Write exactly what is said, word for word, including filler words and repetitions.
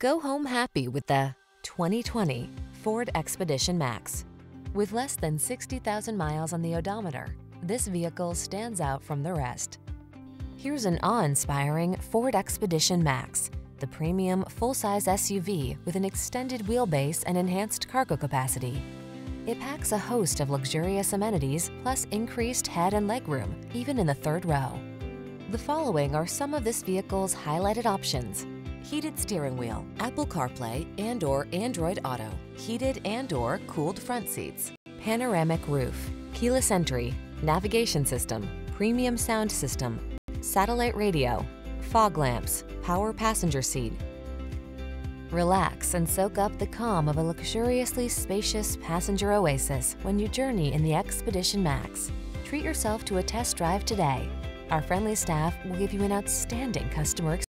Go home happy with the twenty twenty Ford Expedition Max. With less than sixty thousand miles on the odometer, this vehicle stands out from the rest. Here's an awe-inspiring Ford Expedition Max, the premium full-size S U V with an extended wheelbase and enhanced cargo capacity. It packs a host of luxurious amenities plus increased head and legroom, even in the third row. The following are some of this vehicle's highlighted options: heated steering wheel, Apple CarPlay and or Android Auto, heated and or cooled front seats, panoramic roof, keyless entry, navigation system, premium sound system, satellite radio, fog lamps, power passenger seat. Relax and soak up the calm of a luxuriously spacious passenger oasis when you journey in the Expedition Max. Treat yourself to a test drive today. Our friendly staff will give you an outstanding customer experience.